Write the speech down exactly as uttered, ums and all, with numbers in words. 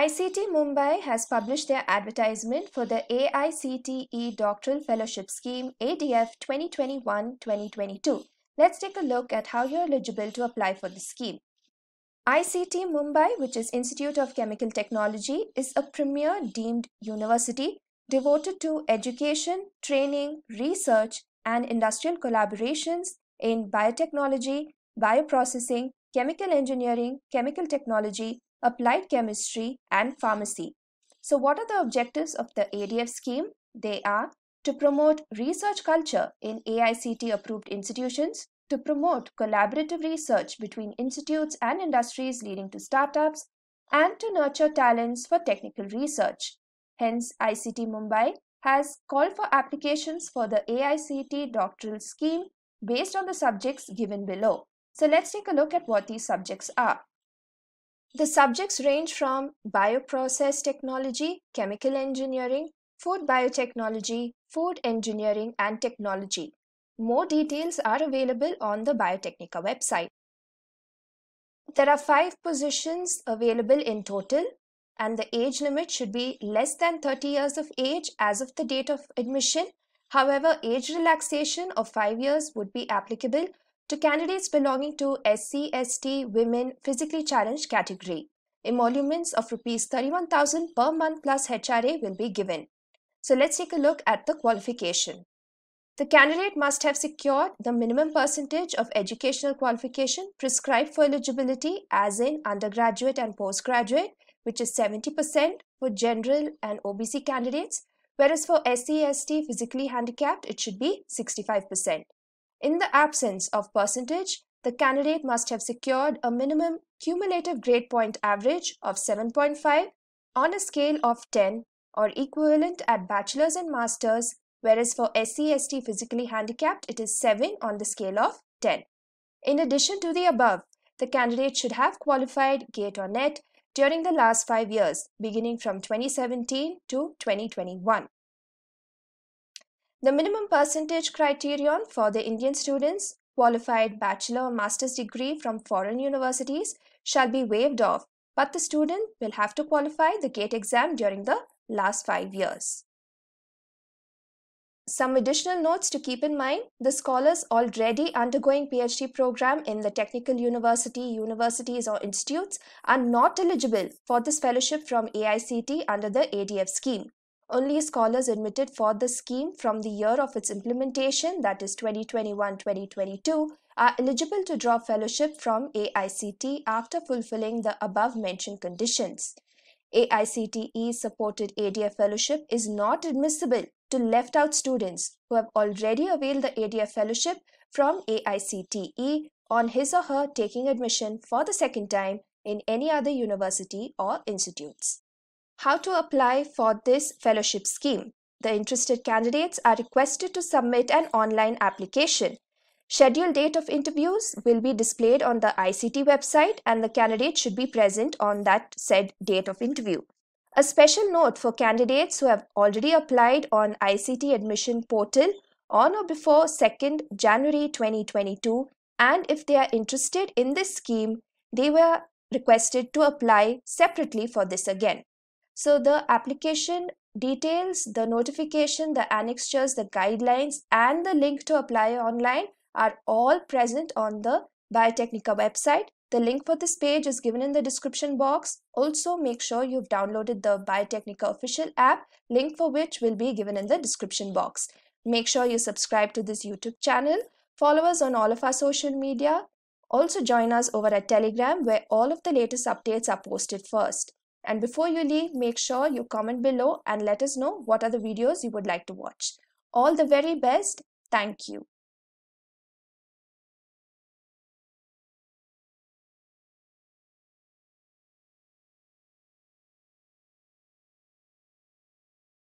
I C T Mumbai has published their advertisement for the A I C T E Doctoral Fellowship Scheme A D F twenty twenty-one to twenty twenty-two. Let's take a look at how you're eligible to apply for the scheme. I C T Mumbai, which is Institute of Chemical Technology, is a premier deemed university devoted to education, training, research, and industrial collaborations in biotechnology, bioprocessing, chemical engineering, chemical technology, applied chemistry, and pharmacy. So what are the objectives of the A D F scheme? They are to promote research culture in A I C T approved institutions, to promote collaborative research between institutes and industries leading to startups, and to nurture talents for technical research. Hence, I C T Mumbai has called for applications for the A I C T doctoral scheme based on the subjects given below. So let's take a look at what these subjects are. The subjects range from bioprocess technology, chemical engineering, food biotechnology, food engineering, and technology. More details are available on the Biotecnika website. There are five positions available in total, and the age limit should be less than thirty years of age as of the date of admission. However, age relaxation of five years would be applicable to candidates belonging to S C S T Women Physically Challenged category. Emoluments of rupees thirty-one thousand per month plus H R A will be given. So let's take a look at the qualification. The candidate must have secured the minimum percentage of educational qualification prescribed for eligibility, as in undergraduate and postgraduate, which is seventy percent for general and O B C candidates, whereas for S C S T physically handicapped, it should be sixty-five percent. In the absence of percentage, the candidate must have secured a minimum cumulative grade point average of seven point five on a scale of ten or equivalent at bachelor's and master's, whereas for S C S T physically handicapped, it is seven on the scale of ten. In addition to the above, the candidate should have qualified GATE or NET during the last five years, beginning from twenty seventeen to twenty twenty-one. The minimum percentage criterion for the Indian students, qualified bachelor or master's degree from foreign universities, shall be waived off, but the student will have to qualify the GATE exam during the last five years. Some additional notes to keep in mind: the scholars already undergoing PhD program in the technical university, universities, or institutes are not eligible for this fellowship from A I C T under the A D F scheme. Only scholars admitted for the scheme from the year of its implementation, that is twenty twenty-one to twenty twenty-two, are eligible to draw fellowship from A I C T after fulfilling the above-mentioned conditions. A I C T E-supported A D F fellowship is not admissible to left-out students who have already availed the A D F fellowship from A I C T E on his or her taking admission for the second time in any other university or institutes. How to apply for this fellowship scheme? The interested candidates are requested to submit an online application. Scheduled date of interviews will be displayed on the I C T website, and the candidate should be present on that said date of interview. A special note for candidates who have already applied on I C T admission portal on or before second January twenty twenty-two, and if they are interested in this scheme, they were requested to apply separately for this again. So the application details, the notification, the annexures, the guidelines, and the link to apply online are all present on the Biotecnika website. The link for this page is given in the description box. Also, make sure you've downloaded the Biotecnika official app, link for which will be given in the description box. Make sure you subscribe to this YouTube channel, follow us on all of our social media. Also join us over at Telegram, where all of the latest updates are posted first. And before you leave, make sure you comment below and let us know what other videos you would like to watch. All the very best. Thank you.